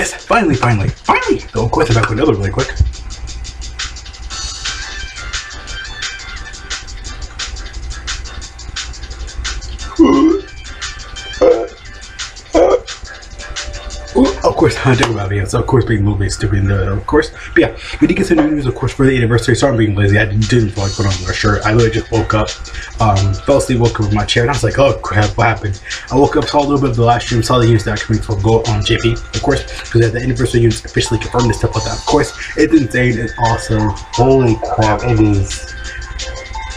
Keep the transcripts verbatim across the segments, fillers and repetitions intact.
Yes, finally, finally, finally! Go quit the back window really quick. Of course, I do about videos, of course, being a little bit stupid, uh, of course. But yeah, we did get some new news, of course, for the anniversary. Sorry, I'm being lazy. I didn't, didn't feel like putting on my shirt. I literally just woke up, um, fell asleep, woke up in my chair, and I was like, oh crap, what happened? I woke up, saw a little bit of the live stream, saw the news that are coming from Go on J P, of course, because the anniversary news officially confirmed and stuff like that. Of course, it's insane. It's awesome. Holy crap, it is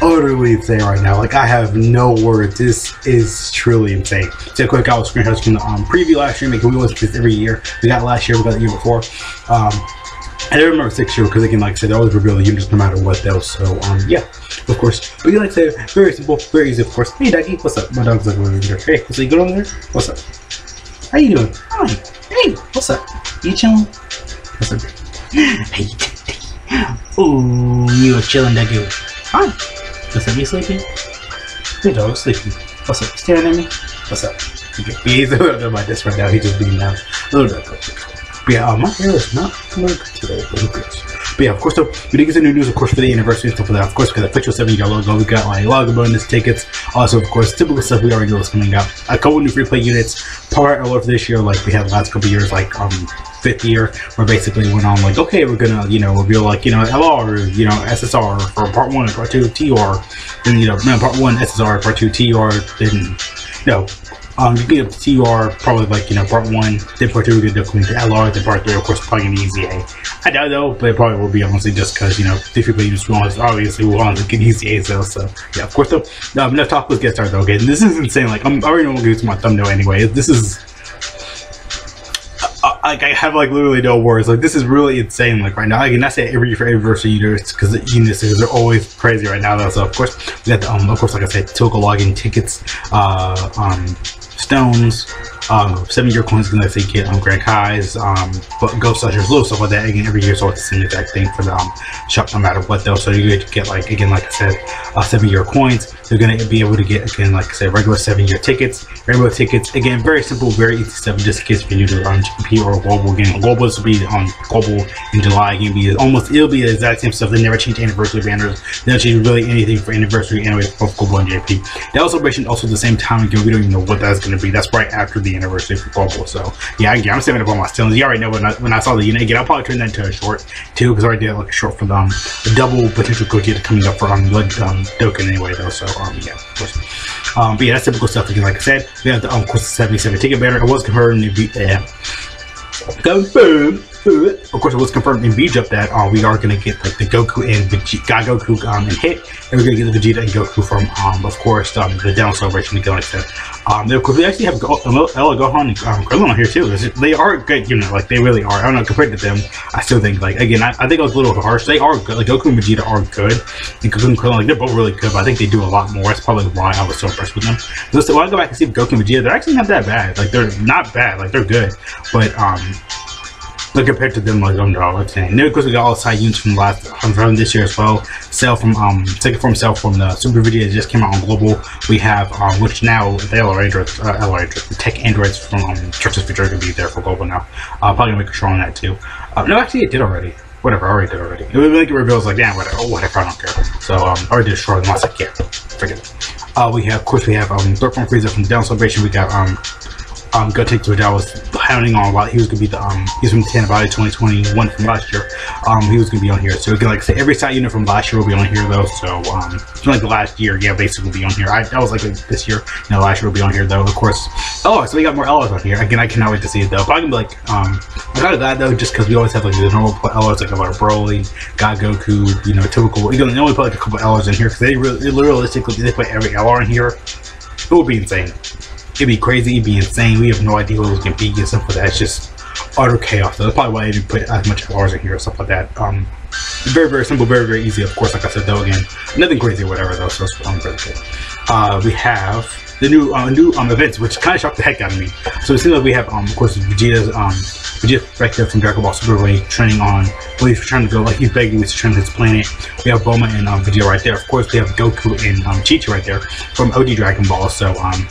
utterly insane right now. Like, I have no words. This is truly insane. So quick, I was screenshotting from the um, preview last year. Like, we watch this every year. We got last year, we got the year before. Um, I don't remember six year because again, like I said, they always reveal the units no matter what though. So um, yeah, of course. But you like I said, very simple, very easy, of course. Hey, doggy, what's up? My dog's like over here. Hey, so you good over there? What's up? How you doing? Hi. Hey, what's up? You chilling? What's up? Hey, oh, you are chilling, doggy. Hi. What's up, you sleepy? Hey dog, sleepy. What's up, you staring at me? What's up? He's a little bit of my desk right now, he's just being down a little bit. But yeah, uh, my hair is not good today, but yeah, of course though, we did get some new news, of course, for the anniversary and stuff like that, of course, because the official seven year logo, we got like logo bonus tickets, also of course, typical stuff we already know is coming out. A couple new free play units, part of what for this year, like we had the last couple years, like um, fifth year, where basically went on like, okay, we're gonna, you know, reveal like, you know, L R, you know, S S R, for part one, part two, T R, then, you know, no, part one, S S R, part two, T R, then, no, Um, you get up to T R, probably like, you know, part one, then part two, we get definitely to L R, then part three, of course, probably an E Z A. I doubt though, but it probably will be, honestly, just because, you know, different users will obviously want to get E Z A, so, so, yeah, of course, though. No, enough talk, let's get started, though, okay? And this is insane, like, I'm, I already know what gives my thumbnail anyway. This is. Like, I have like literally no words. Like, this is really insane. Like, right now, I cannot say every year for anniversary units because the units are always crazy right now. Though, so of course, we got the um, of course, like I said, Toka login tickets, uh, um, stones, um, seven year coins. Gonna say get um, Greg Highs, um, but Ghost Slashers, little stuff like that. Again, every year, so it's the same exact thing for the um, shop, no matter what. Though, so you get to get like again, like I said, uh, seven year coins. You're gonna be able to get again, like I said, regular seven year tickets, regular tickets. Again, very simple, very easy stuff. Just in case for you to um, G P or global game. Global will be on global in July. It'll be almost it'll be the exact same stuff. They never change anniversary banners. They don't change really anything for anniversary anyway for global and J P. That celebration also at the same time again. We don't even know what that's going to be. That's right after the anniversary for global. So yeah, again, I'm saving up all my stones. You already know when I when I saw the unit again. I'll probably turn that into a short too because I already did like a short for the um, double potential Gogeta coming up for um, like, um Dokkan anyway though. So um yeah, of course. Um, but yeah, that's typical stuff again. Like I said, we have the um, of course the seventy-seven ticket banner. It was confirmed to be yeah. Confirmed. Of course, it was confirmed in V Jump that uh, we are going to get like the Goku and Vegeta, Got Goku um, and Hit, and we're going to get the Vegeta and Goku from, um, of course, um, the Down Celebration. We go like that. Um, of course, we actually have Go um, Ella Gohan and um, Krillin on here too. They are good, you know, like they really are. I don't know, compared to them, I still think like again, I, I think I was a little harsh. They are good. Like Goku and Vegeta are good, and Goku and Krillin, like they're both really good, but I think they do a lot more. That's probably why I was so impressed with them. So when I go back and see Goku and Vegeta, they're actually not that bad. Like they're not bad. Like they're good, but um. Like compared to them, like I'm not like saying. Then of course we got all side units from last from this year as well. Sell from um ticket form sell from the Super video that just came out on global. We have um which now the L R androids, uh, L R the tech androids from um, Churches Future can be there for global now. Uh, probably gonna make a show on that too. Uh, no, actually it did already. Whatever, I already did already. It was like it reveals like damn whatever. Oh whatever, I don't care. So um, I already did a show on last. I can't forget it. Uh, we have of course we have um third form freezer from Down Celebration. We got um. Um, Go Take Which I was hounding on a lot. He was gonna be the um, he's from Tanabata twenty twenty-one from last year. Um, he was gonna be on here. So again, like I said, every side unit from last year will be on here though. So um, like the last year, yeah, basically will be on here. I, I was like this year, you know, last year will be on here though. Of course. Oh, so we got more L Rs on here. Again, I cannot wait to see it though. Probably gonna be like um, I'm kind of glad though, just because we always have like the normal L Rs like about Broly, God Goku, you know, typical. You know, they only put like a couple L Rs in here because they really, realistically, they put every L R in here. It would be insane. It'd be crazy, it'd be insane. We have no idea what it was gonna be and stuff like that. It's just utter chaos. So that's probably why I didn't put as much L Rs in here or stuff like that. Um, very, very simple, very, very easy, of course, like I said, though, again. Nothing crazy or whatever, though, so it's um, really good. Uh, we have the new uh, new um, events, which kind of shocked the heck out of me. So it seems like we have, um, of course, Vegeta's um, Vegeta Vector from Dragon Ball Super really training on, well, he's trying to go, like, he's begging me to train his planet. We have Bulma and um, Vegeta right there. Of course, we have Goku and um, Chi Chi right there from O G Dragon Ball, so, um,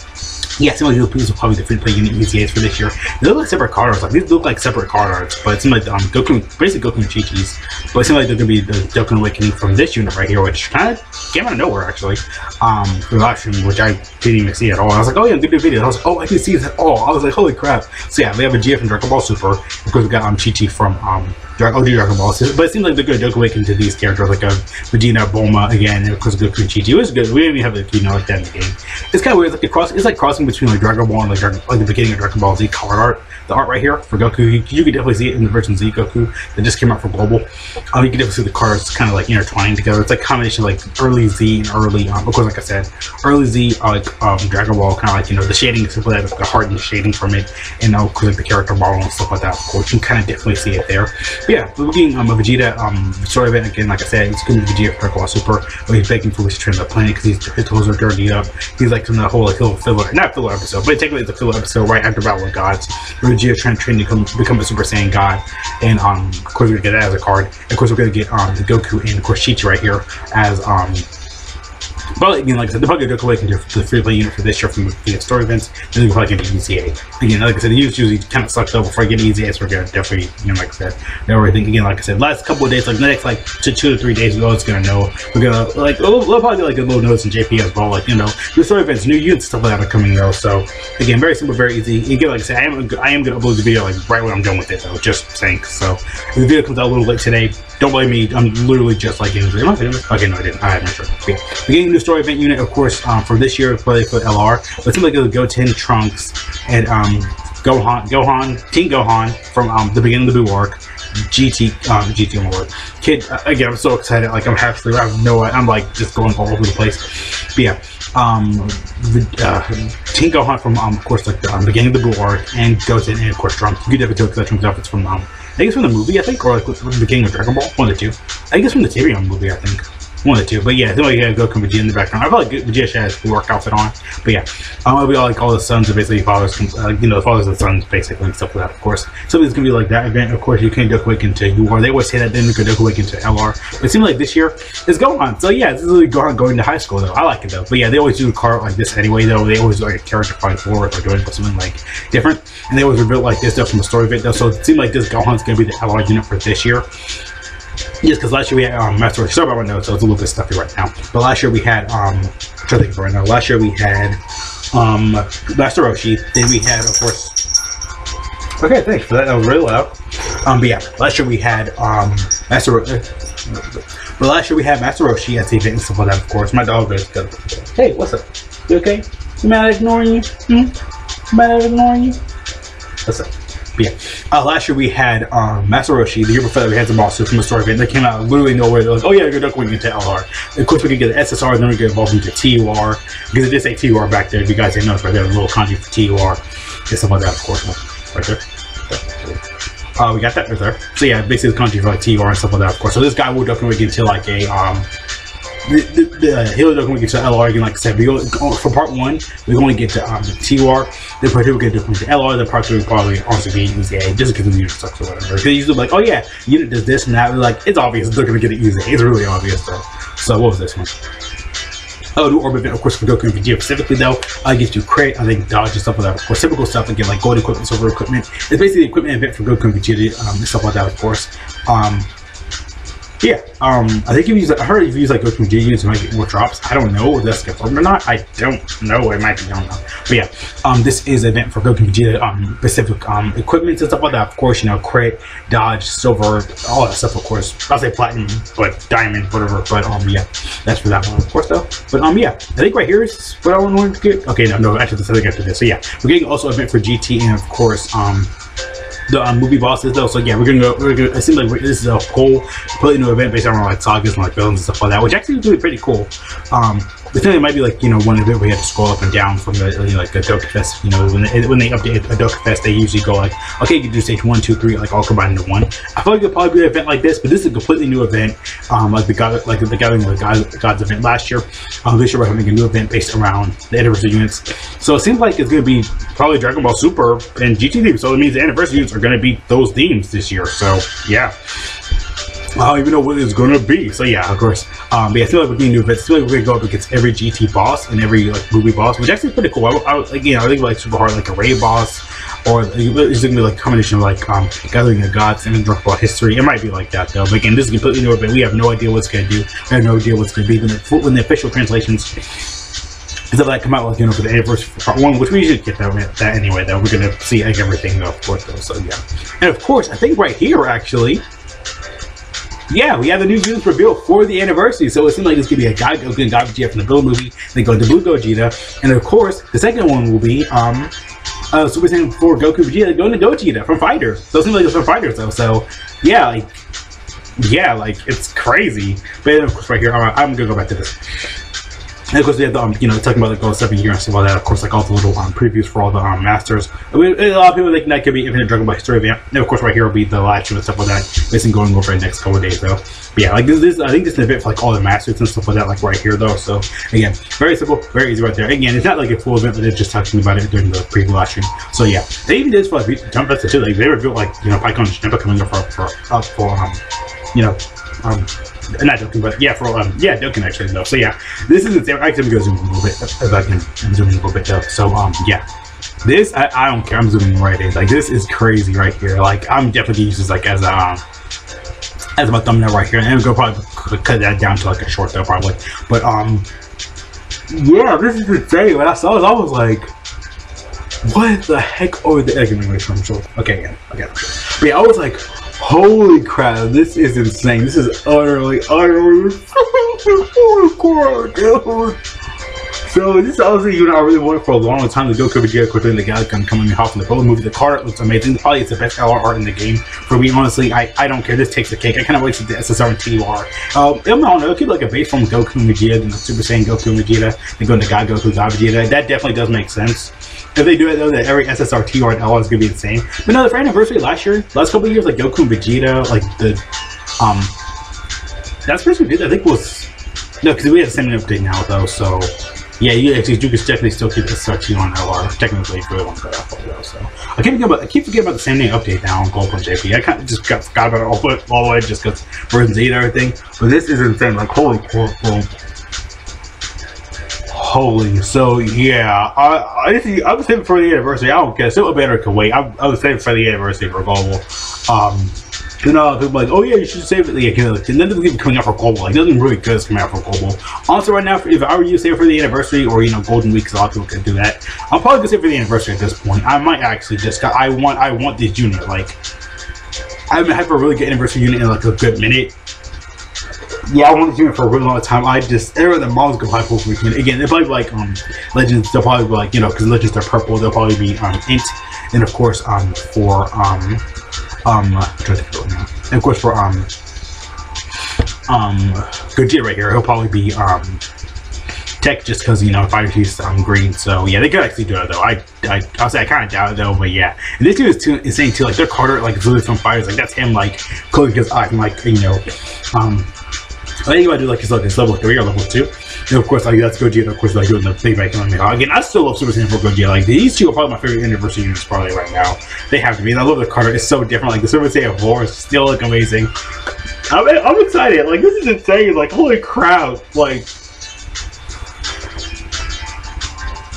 Yeah, it seems like these Gokus will probably the free-to-play unit E Z As for this year. They look like separate card arts. Like, these look like separate card arts, but it seems like um, Goku, basically Goku and Chi-Chi's. But it seems like they're going to be the Dokkan Awakening from this unit right here, which kind of came out of nowhere, actually. Um, the live stream, which I didn't even see at all. I was like, oh yeah, they did a video. I was like, oh, I didn't see this at all. I was like, holy crap. So yeah, they have a G F in Dragon Ball Super. Of course, we got um, Chi-Chi from um, Dragon, O G Dragon Ball. So, but it seems like they're going to Dokkan Awaken to these characters, like a Vegito, Bulma again, and of course Goku and Chi-Chi. It was good. We didn't even have a Vegito like that in the game. It's kind of weird. It's like, a cross, it's like crossing between like Dragon Ball and like, Dragon, like the beginning of Dragon Ball Z card art. The art right here for Goku, you, you can definitely see it in the version Z Goku that just came out for Global. Um, you can definitely see the cards kind of like intertwined together. It's like a combination of like early Z and early, um, of course, like I said, early Z, uh, like um, Dragon Ball, kind of like, you know, the shading, simply like the heart and the shading from it, and now like the character model and stuff like that. Of course, you can kind of definitely see it there. But yeah, we're looking um, at Vegeta, um, story event again, like I said, it's going to be Vegeta for Dragon Ball Super, where he's begging for his train to the planet because his toes are dirty up. He's like from that whole like little filler, not filler episode, but technically it's a filler episode right after Battle of Gods. Vegeta trying to train to become, become a Super Saiyan God, and um, of course we're gonna get that as a card. And of course we're gonna get um, the Goku and of course Chi-Chi right here as um. But again, like I said, they're probably going to go away to the free play unit for this year from the story events, and then they're probably going to E Z A. Again, like I said, the units usually kind of sucked up before getting E Z A, so we're going to definitely, you know, like I said, they already think, again, like I said, last couple of days, like the next, like, two, two to three days, we're always going to know. We're going to, like, we'll, we'll probably do, like, a little notice in J P as well, like, you know, the story events, new units, stuff like that are coming, though. So, again, very simple, very easy. Again, like I said, I am, I am going to upload the video, like, right when I'm done with it, though, just saying. So, if the video comes out a little late today, don't blame me, I'm literally just like, you know, am I doing this? Okay, no, I didn't. I have no sure. Yeah. We're getting a new story event unit, of course, um, for this year, probably for L R. But it seems like it was Goten, Trunks, and um, Gohan, Gohan, Team Gohan from um, the beginning of the Buu arc. G T, um, G T Lord. Kid, uh, again, I'm so excited. Like, I'm half through. I have no, I'm like just going all over the place. But yeah, um, the, uh, Team Gohan from, um, of course, like the um, beginning of the Buu arc, and Goten, and of course, Trunks. You could definitely tell because that Trunks outfit's from, um, I think it's from the movie, I think, or like from the beginning of Dragon Ball. One of the two. I think it's from the T V movie, I think. One of the two, but yeah, then we gotta go Goku and Vegeta in the background. I feel like Vegeta has the work outfit on, but yeah, um, it'll be all, like all the sons are basically fathers, uh, you know, the fathers of the sons basically and stuff like that. Of course, so it's gonna be like that event. Of course, you can't Dokkan Awaken to U R. They always say that then we could Dokkan Awaken to L R. But it seems like this year is Gohan. So yeah, this is really Gohan going to high school though. I like it though. But yeah, they always do a card like this anyway though. They always do like a character fight forward or doing something like different, and they always reveal like this stuff from the story event though. So it seems like this Gohan's gonna be the L R unit for this year. Yes, because last year we had um, Master Race. Sorry about my notes, so it's a little bit stuffy right now. But last year we had, um, I'm trying to think of it right now. Last year we had um, Master Roshi. Then we had, of course. Okay, thanks for that. That was really loud. Um, but yeah, last year we had um, Master Roshi. But last year we had Master Roshi at the event and stuff like that, of course. My dog is good. Hey, what's up? You okay? You mad at ignoring you? Hmm? Mad at ignoring you? What's up? But yeah, uh, last year we had um, Master Roshi. The year before that we had some Zamasu from the story event. They came out literally nowhere. They're like, oh yeah, you're Dokkan Awakening to L R. Of course, we could get the S S R, and then we could evolve into T U R. Because it did say T U R back there. If you guys didn't know, it's right there, a little kanji for T U R. And stuff like that, of course. Right there. Uh, we got that right there. So yeah, basically the kanji for like T U R and stuff like that, of course. So this guy will Dokkan Awaken to like a... Um, The, the, the Halo Dokkan Awakening to L R, again, like I said, we go, for part one, we're going to get to um, the T R, then part two, we're going to Dokkan to L R, then part three, we'll probably honestly be E Z A, just because the unit sucks or whatever. Because usually, like, oh yeah, unit does this and that, we're like, it's obvious, they're going to get it E Z A, it's really obvious, though. So, what was this one? Oh, new orbit event, of course, for Goku and Vegeta specifically, though. I get to create, I think, dodge and stuff like that, of course. Typical stuff, again, like gold equipment, silver equipment. It's basically the equipment event for Goku and Vegeta, um, and stuff like that, of course. Um, Yeah, um, I think if you use, I heard if you use like Goku G units, it might get more drops. I don't know if that's confirmed or not. I don't know. It might be, I don't know. But yeah, um, this is an event for Goku G um, specific um, equipment and stuff like that. Of course, you know, crit, dodge, silver, all that stuff, of course. I'll say platinum, but diamond, whatever. But um, yeah, that's for that one, of course, though. But um, yeah, I think right here is what I wanted to get. Okay, no, no, actually, I think after this. So yeah, we're getting also an event for G T and, of course, um, the um, movie bosses though, so yeah, we're gonna go. We're gonna, it seems like we're, this is a whole completely new event based on like sagas and like villains and stuff like that, which actually is really pretty cool. Um, I think it might be like, you know, one event where you have to scroll up and down from the, you know, like the Adoca Fest. You know, when they, when they update Adoca Fest, they usually go like, okay, you can do stage one, two, three, like all combined into one. I feel like it'll probably be an event like this, but this is a completely new event, um, like the God, like the Gathering of the Gods, Gods event last year. Um, this year we're having a new event based around the anniversary units. So it seems like it's gonna be probably Dragon Ball Super and G T, so it means the anniversary units are going to be those themes this year. So yeah, I don't even know what it's gonna be. So yeah, of course. Um, but yeah, I feel like we're getting new events. I feel like we're gonna go up against every G T boss and every like movie boss, which actually is pretty cool. I, I, again, I think like super hard, like a raid boss, or it's gonna be like a combination of like um, Gathering of Gods and Dragon Ball History. It might be like that though. But again, this is completely new event. We have no idea what's gonna do. I have no idea what's gonna be when the, when the official translations. That like come out like you know for the anniversary for part one, which we should get that, that anyway. Though we're gonna see like everything though, of course. Though so yeah, and of course I think right here actually, yeah, we have the new units revealed for the anniversary. So it seems like it's gonna be a guy going guy Gogeta from the Gold movie. They go to Blue Gogeta, and of course the second one will be um uh, Super Saiyan four Goku Vegeta going to Gogeta from Fighter. So it seems like it's from Fighter though. So yeah, like yeah, like it's crazy. But then, of course right here, all right, I'm gonna go back to this. And of course, we have the, um, you know, talking about the Gold seven year and stuff like that. Of course, like all the little um, previews for all the um, Masters. I mean, a lot of people think that could be Infinite Dragon Ball History event. And of course, right here will be the live stream and stuff like that. This is going over the next couple of days, though. But yeah, like this, this, I think this is an event for like all the Masters and stuff like that, like right here, though. So, again, very simple, very easy right there. Again, it's not like a full event, but they're just talking about it during the preview live stream. So, yeah, they even did this for like Jump Fest too. Like, they revealed, like, you know, Pycon's Jump coming up for, for, up for, um, you know, um, not Dokkan, but yeah, for um, yeah, Dokkan actually though. So yeah, this is I can go zoom in a little bit if I can zoom in a little bit though. So um, yeah, this I, I don't care. I'm zooming right in. Like this is crazy right here. Like I'm definitely using this like as a um, as my thumbnail right here, and I'm gonna probably cut that down to like a short though probably. But um, yeah, this is the day when I saw it, I was like, what the heck? Oh, the egg in from short. Okay, yeah, okay. But yeah, I was like, holy crap, this is insane. This is utterly, utterly dude. So this is obviously you know I really wanted for a long time to go cover Gogeta quickly in the Galick Gun coming off from the Broly movie. The card art looks amazing. Probably it's the best L R art in the game. For me, honestly, I, I don't care. This takes the cake. I cannot wait to the S S R and T U R. Um, I don't know, it'll keep like a base from Goku and Vegeta, and Super Saiyan Goku and Vegeta, and going to God Goku God Vegeta. That definitely does make sense. If they do it though, that every S S R, T U R, and L R is gonna be the same. But no, for anniversary last year, last couple of years, like Goku and Vegeta, like the um, that's first we did. I think was no, because we have the same update now though, so. Yeah, you actually you can definitely still keep this searching on L R technically if you really want to go that far though. So I keep forgetting about I keep forgetting about the same day update now on Galick J P. I kind of just got forgot about it all, all the way just because version Z and everything. But this is insane. Like holy, holy, holy. holy. So yeah, I I think I'm saving for the anniversary. I don't care. Still a banner can wait. I'm I'm saving for the anniversary for Global. Um. Then uh, people are like, oh yeah, you should save it. Yeah, you know, like, nothing's coming out for Global. Like nothing really good is coming out for Global. Honestly, right now, if I were you to save it for the anniversary or you know Golden Week, a lot of people could do that. I'm probably gonna save it for the anniversary at this point. I might actually just, cause I want, I want this unit. Like, I haven't had for a really good anniversary unit in like a good minute. Yeah, I wanted to do it for a really long time. I just, everyone the models go high for weekend. Again, they're probably like, um, Legends, they'll probably be like, you know, because Legends are purple, they'll probably be, um, int. And of course, um, for, um, um, I'm trying to think of it now. And of course, for, um, um, Gogeta right here, he'll probably be, um, tech just because, you know, Fighter Chief's um, green. So, yeah, they could actually do it, though. I, I, I'll say I kind of doubt it, though, but yeah. And this dude is too insane, too. Like, their card art, like, it's literally from Fighters. Like, that's him, like, closing his eye, like, you know, um, I think if I do like his like, level three or level two, and of course like that's Gogeta. Of course like doing the big back on me. Again, I still love Super Saiyan four Gogeta. Like these two are probably my favorite anniversary units probably right now. They have to be. And I love the card. It's so different. Like the Super Saiyan four is still like amazing. I'm, I'm excited. Like this is insane. Like holy crap. Like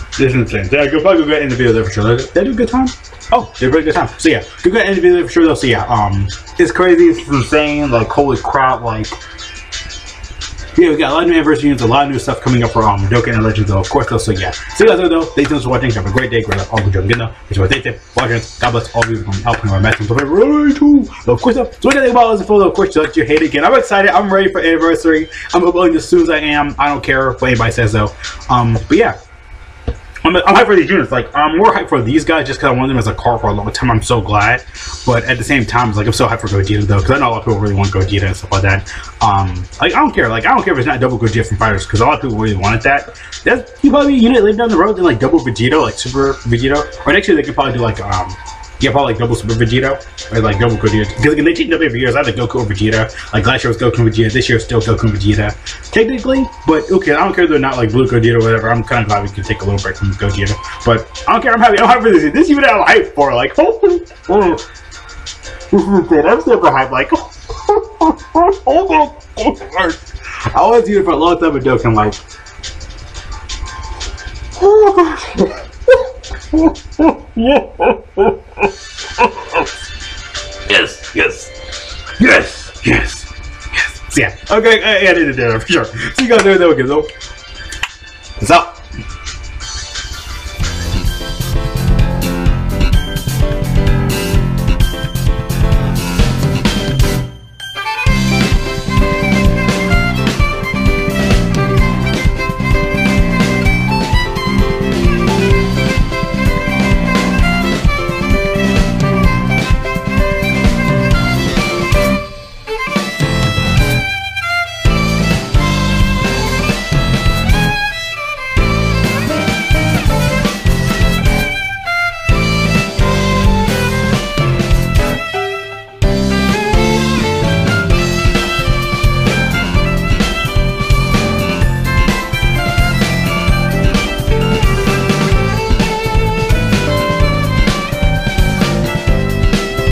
this is insane. Yeah, go probably go get in the video there for sure. Did I do a good time? Oh, they had a good time. So yeah, go get in the video for sure though. So yeah, um, it's crazy. It's insane. Like holy crap. Like. Yeah, we got a lot of new anniversary units, a lot of new stuff coming up for um, Dokkan and Legends, though, of course, though, so yeah. So you guys know, though, thanks so much for watching, have a great day, great luck, all good job, good enough, enjoy the day, watching, God bless all of you from helping our match, so of course, though, so we got the ball as a photo, of course, you like you hate it again, I'm excited, I'm ready for anniversary, I'm uploading this as soon as I am, I don't care what anybody says, though, um, but yeah. I'm, I'm hyped for these units. Like I'm more hyped for these guys just because I wanted them as a car for a long time. I'm so glad, but at the same time, it's like I'm so hyped for Gogeta though because I know a lot of people really want Gogeta and stuff like that. Um, like I don't care. Like I don't care if it's not double Gogeta from Fighters because a lot of people really wanted that. That's you probably a unit later down the road than like double Vegito, like Super Vegito, or actually they could probably do like um. Yeah, probably like double Super Vegito, or like double Gogeta. Because they changed up every year, so I had like Goku or Vegeta. Like last year was Goku and Vegeta, this year is still Goku and Vegeta. Technically, but okay, I don't care if they're not like blue Gogeta or whatever. I'm kind of glad we can take a little break from Gogeta. But I don't care, I'm happy. I'm happy for this. This is even I'm hyped for. Like, oh, this is good. I'm super hyped. Like, oh. Oh my God. I was here for a long time with Dokkan, I'm like, yes, yes, yes, yes, yes, yeah. Okay, I, I did it there for sure. See you guys there, though, okay, so. Peace out.